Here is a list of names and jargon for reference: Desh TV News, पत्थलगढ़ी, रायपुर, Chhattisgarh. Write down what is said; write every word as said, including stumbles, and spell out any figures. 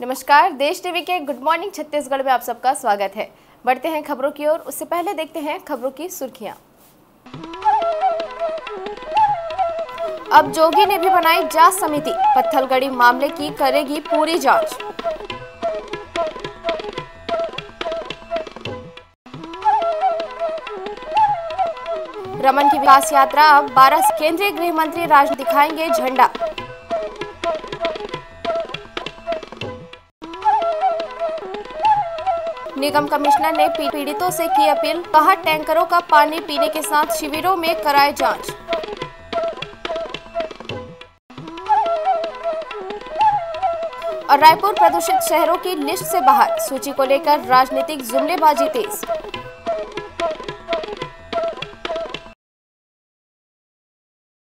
नमस्कार, देश टीवी के गुड मॉर्निंग छत्तीसगढ़ में आप सबका स्वागत है। बढ़ते हैं खबरों की ओर, उससे पहले देखते हैं खबरों की सुर्खियां। अब जोगी ने भी बनाई जांच समिति, पत्थलगढ़ी मामले की करेगी पूरी जांच। रमन की विकास यात्रा, अब बारह केंद्रीय गृह मंत्री राज दिखाएंगे झंडा। निगम कमिश्नर ने पीड़ितों से की अपील, कहा टैंकरों का पानी पीने के साथ शिविरों में कराए जांच। और रायपुर प्रदूषित शहरों की लिस्ट से बाहर, सूची को लेकर राजनीतिक जुमलेबाजी तेज।